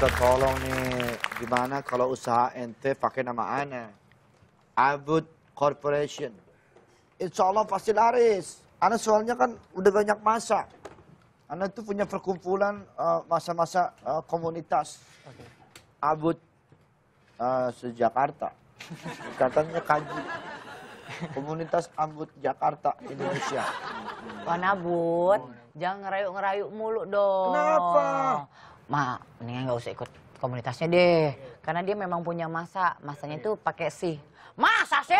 minta tolong nih, gimana kalau usaha ente pakai nama ana? Abud Corporation. Insya Allah pasti laris. Ana soalnya kan udah banyak masa. Ana tuh punya perkumpulan masa-masa komunitas. Okay. Abud se-Jakarta. Katanya kaji. Komunitas Abud Jakarta Indonesia. Wan Abud, jangan ngerayu-ngerayu mulu dong. Kenapa? Ma, mendingan gak usah ikut komunitasnya deh. Karena dia memang punya masa. Masanya itu pakai sih. Masa sih?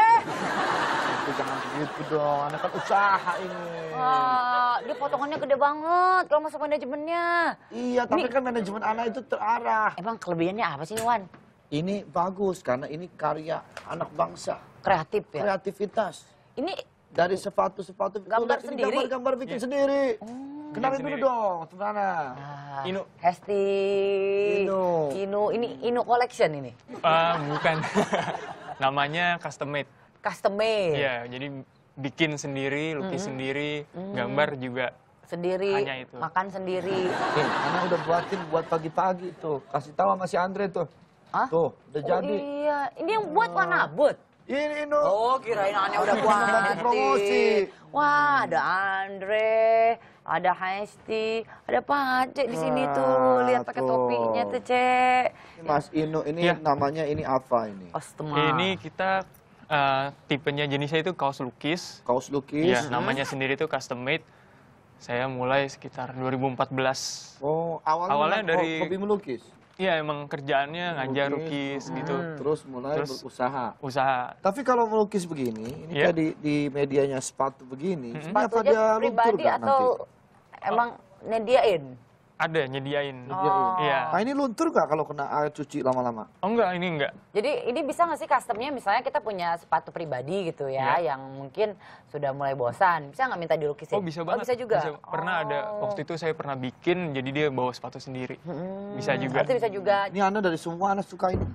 Itu jangan begitu dong. Anak kan usaha ini. Wah, dia potongannya gede banget kalau masuk manajemennya. Iya, tapi ini kan manajemen anak itu terarah. Emang kelebihannya apa sih, Wan? Ini bagus karena ini karya anak bangsa. Kreatif ya? Kreativitas. Ini dari sepatu-sepatu. Gambar sendiri? Gambar-gambar bikin sendiri. Oh. Kenalin dulu dong, sebenarnya. Ah, Inu. Hesti. Inu. Ini Inu Collection ini? Bukan. Namanya custom made. Custom made? Iya, jadi bikin sendiri, lukis sendiri, gambar juga. Sendiri, hanya itu. Makan sendiri. Karena udah buatin buat pagi-pagi tuh. Kasih tahu sama si Andre tuh. Hah? Tuh, udah jadi. Iya, ini yang buat Wan Abud. Ini Inu. Oh, kirain aneh udah buat promosi. Wah, ada Andre. Ada Hesti, ada Pacek di sini tuh, lihat pakai topinya tuh, Cek. Mas Inu, ini namanya ini apa ini? Customer. Ini kita tipenya jenisnya itu kaos lukis. Kaos lukis. Ya, namanya sendiri itu custom made. Saya mulai sekitar 2014. Oh, awalnya dari hobi melukis. Iya, emang kerjaannya ngajar lukis gitu. Terus mulai berusaha. Usaha. Tapi kalau melukis begini, ini tadi di medianya sepatu begini. Sepatu dia pribadi atau nanti? Emang nyediain? Ada, nyediain. Oh. Iya. Nah, ini luntur gak kalau kena air cuci lama-lama? Oh enggak, ini enggak. Jadi ini bisa gak sih customnya, misalnya kita punya sepatu pribadi gitu ya, yang mungkin sudah mulai bosan. Bisa gak minta dilukisin? Oh bisa banget. Oh, bisa juga? Bisa. Pernah ada, waktu itu saya pernah bikin, jadi dia bawa sepatu sendiri. Bisa juga. Bisa juga. Ini Ana dari semua, Ana suka ini.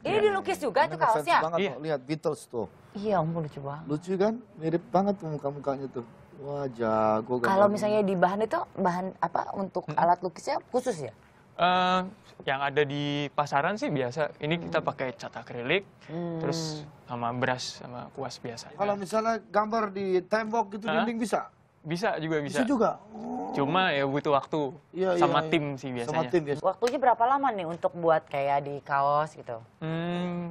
Ini dilukis juga tuh kaosnya? Fans banget, lihat Beatles tuh. Iya, ampun lucu banget. Lucu kan? Mirip banget tuh muka-mukanya tuh. Wah, jago. Kalau misalnya di bahan itu, bahan apa untuk alat lukisnya khusus ya? Yang ada di pasaran sih biasa. Ini kita pakai cat akrilik, terus sama beras, sama kuas biasa. Kalau misalnya gambar di tembok gitu, dinding bisa? Bisa juga, bisa. Bisa juga? Oh. Cuma ya butuh waktu. Sama tim sih biasanya. Sama tim biasanya. Waktunya berapa lama nih untuk buat kayak di kaos gitu?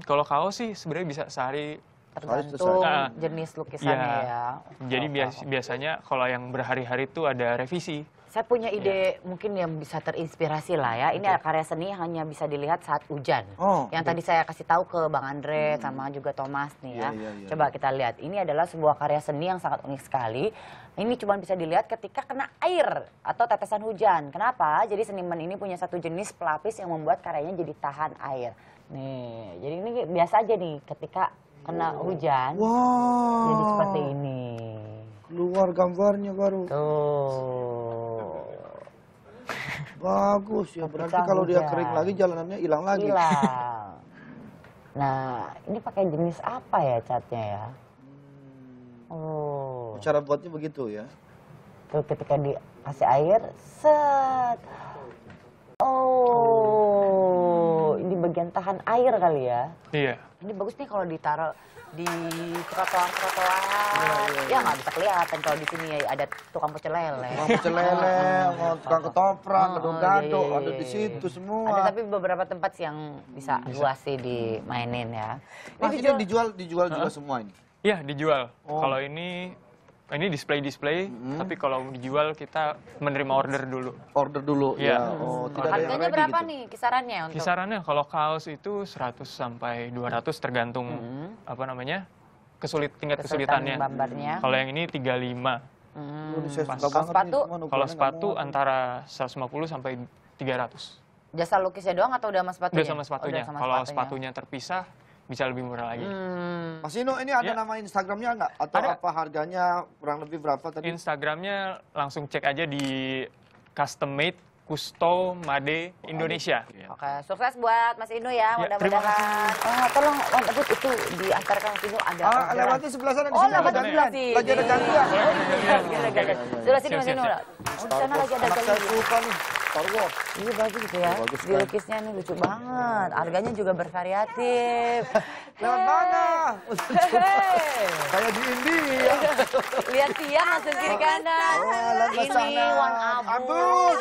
Kalau kaos sih sebenarnya bisa sehari. Tergantung jenis lukisannya ya. Jadi biasanya kalau yang berhari-hari itu ada revisi. Saya punya ide mungkin yang bisa terinspirasi lah ya. Ini karya seni hanya bisa dilihat saat hujan. Oh, yang tadi saya kasih tahu ke Bang Andre sama juga Thomas nih ya. Coba kita lihat. Ini adalah sebuah karya seni yang sangat unik sekali. Ini cuma bisa dilihat ketika kena air atau tetesan hujan. Kenapa? Jadi seniman ini punya satu jenis pelapis yang membuat karyanya jadi tahan air. Nih, jadi ini biasa aja nih ketika kena hujan, jadi seperti ini. Keluar gambarnya baru. Tuh. Bagus ya, berarti kalau dia kering lagi, jalanannya hilang lagi. Hilang. Nah, ini pakai jenis apa ya catnya ya? Oh. Cara buatnya begitu ya? Tuh, ketika dikasih air, set. Di bagian tahan air kali ya. Iya. Ini bagus nih kalau ditaruh di trotoar-trotoar. Ya nggak bisa kelihatan kalau di sini ya ada tukang pecel lele. Tukang pecel lele, tukang ketoprak, gado-gado, ada di situ semua. Ada tapi beberapa tempat sih yang bisa luas sih dimainin ya. Mas ini dijual juga semua ini? Iya dijual. Kalau ini display, tapi kalau dijual kita menerima order dulu. Order dulu, ya. Harganya berapa nih kisarannya? Kisarannya kalau kaos itu 100 sampai 200 tergantung apa namanya tingkat kesulitannya. Kalau yang ini 35. Kalau sepatu antara 150 sampai 300. Jasa lukisnya doang atau udah sama sepatunya? Udah sama sepatunya. Kalau sepatunya terpisah bisa lebih murah lagi. Mas Inu, ini ada nama Instagramnya nggak? Atau ada. Apa harganya kurang lebih berapa tadi? Instagramnya langsung cek aja di Custom Made Kustom Made Indonesia. Oke, sukses buat Mas Inu ya, mudah-mudahan. Tolong, Wan Abud itu diantarkan Mas Inu ada. Lewati sebelah sana. Lewati sebelah sini. Lagi ada gantian. Sebelah sini Mas Inu. Di sana lagi ada gantian. Star Wars. Iya bagus gitu ya. Bagus, kan? Dilukisnya ini lucu banget. Harganya juga bervariatif. Lewat mana? Kayak di India. Lihat dia masuk kiri kanan. Ini Wan Abud.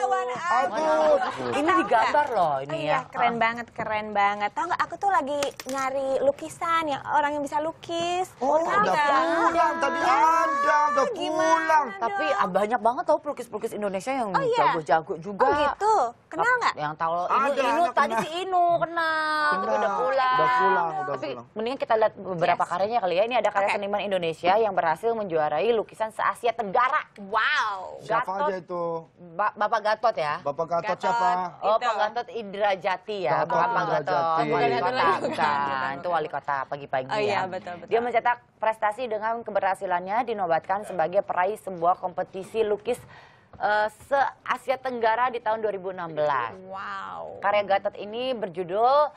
Ini digambar loh ini ya. Keren banget, keren banget. Tahu nggak aku tuh lagi nyari lukisan yang orang yang bisa lukis. Oh, udah pulang tadi Anda, udah pulang. Tapi banyak banget tahu pelukis-pelukis Indonesia yang jago-jago juga. Oh gitu. Kenal nggak? Yang tahu Inu tadi si Inu kenal. Tapi udah pulang. Tapi mendingan kita lihat beberapa karyanya kali ya. Ini ada karya seniman Indonesia yang berhasil menjuarai lukisan se-Asia Tenggara. Wow. Siapa aja itu? Bapak Gatot ya? Bapak Gatot siapa? Oh, Pak Gatot Indrajati ya. Bukan Pak Gatot. Bukan. Itu wali kota Pagi-Pagi ya. Dia mencetak prestasi dengan keberhasilannya dinobatkan sebagai peraih sebuah kompetisi lukis se-Asia Tenggara di tahun 2016. Wow. Karya Gatot ini berjudul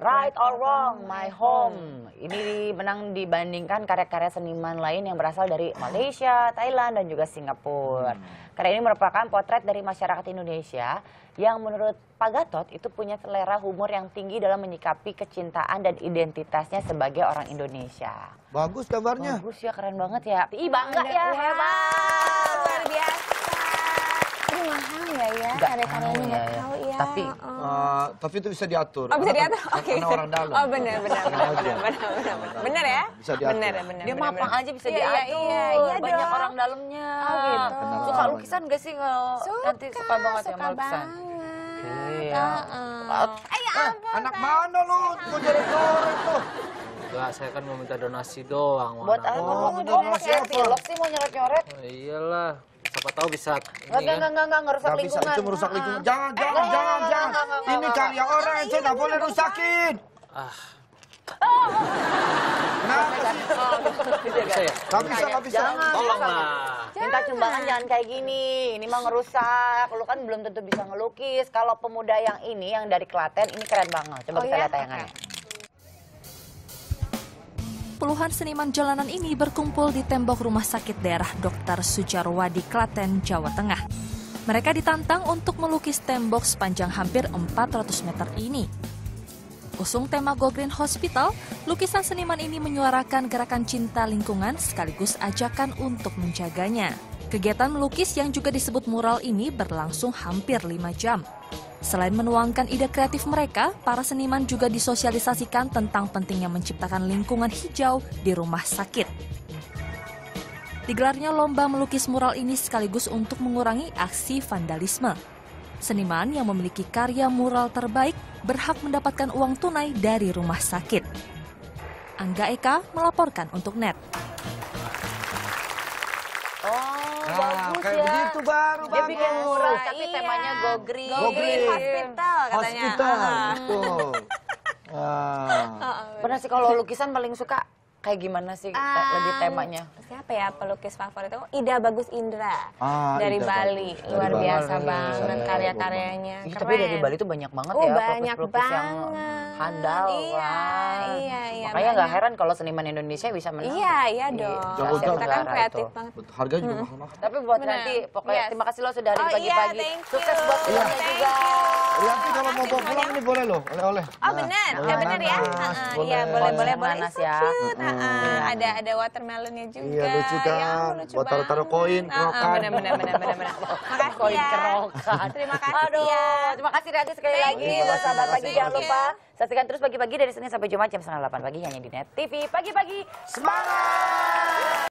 Right or Wrong, My Home. Ini menang dibandingkan karya-karya seniman lain yang berasal dari Malaysia, Thailand, dan juga Singapura. Karya ini merupakan potret dari masyarakat Indonesia yang menurut Pak Gatot itu punya selera humor yang tinggi dalam menyikapi kecintaan dan identitasnya sebagai orang Indonesia. Bagus gambarnya. Bagus ya, keren banget ya. Ih, bangga ya, hebat. Luar biasa. Ini mahal ya, karya-karyanya nggak tahu ya. Tapi itu bisa diatur. Oh, bisa diatur. Oke. Karena orang dalam. Oh, benar ya? Bisa diatur. Dia mah apa aja bisa diatur. Banyak orang dalamnya. Suka lukisan nggak sih kalau nanti suka banget ya lukisan? Iya. Anak mana lu? Mau jadi orang tuh? Enggak, saya kan mau minta donasi doang. Buat apa? Mau donasi apa? Lo sih mau nyoret-nyoret? Iyalah. Siapa tahu bisa. Enggak, ngerusak lingkungan. Bisa, itu merusak lingkungan. Jangan. Ini karya orang, saya enggak boleh rusakin. Kenapa sih? Enggak bisa. Tolonglah. Minta sumbangan jangan kayak gini. Ini mah ngerusak. Lu kan belum tentu bisa ngelukis. Kalau pemuda yang ini, yang dari Klaten, ini keren banget. Coba kita lihat tayangannya. Puluhan seniman jalanan ini berkumpul di tembok rumah sakit daerah Dr. Sujarwadi, Klaten, Jawa Tengah. Mereka ditantang untuk melukis tembok sepanjang hampir 400 meter ini. Usung tema Go Green Hospital, lukisan seniman ini menyuarakan gerakan cinta lingkungan sekaligus ajakan untuk menjaganya. Kegiatan melukis yang juga disebut mural ini berlangsung hampir 5 jam. Selain menuangkan ide kreatif mereka, para seniman juga disosialisasikan tentang pentingnya menciptakan lingkungan hijau di rumah sakit. Digelarnya lomba melukis mural ini sekaligus untuk mengurangi aksi vandalisme. Seniman yang memiliki karya mural terbaik berhak mendapatkan uang tunai dari rumah sakit. Angga Eka melaporkan untuk NET. Kayak begitu baru dia bikin mural tapi temanya Go Green. Go Green Hospital katanya. Hospital. Pernah sih kalau lukisan paling suka kayak gimana sih lebih temanya? Siapa ya pelukis favorit itu? Ida Bagus Indra dari Bali. Luar biasa banget karya-karyanya. Tapi dari Bali itu banyak banget ya pelukis-pelukis yang handal. Iya. Makanya nggak heran kalau seniman Indonesia bisa menang. Iya dong. Kita kan kreatif banget. Harganya juga mahal. Tapi buat nanti pokoknya terima kasih lo sudah hadir Pagi-Pagi. Sukses buat kita juga. Nanti kalau mau bawa pulang ini boleh loh, oleh-oleh. Oh benar ya. Iya boleh. Ada watermelonnya juga. Iya lucu kan. Buat taruh-taruh koin, kerokan. Benar. Makasih ya. Terima kasih ya. Terima kasih Rati sekali lagi. Buat sahabat Pagi jangan lupa saksikan terus Pagi-Pagi dari Senin sampai Jumat jam 7:30 pagi hanya di NET TV. Pagi-Pagi semangat.